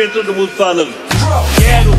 Into the Mustangs.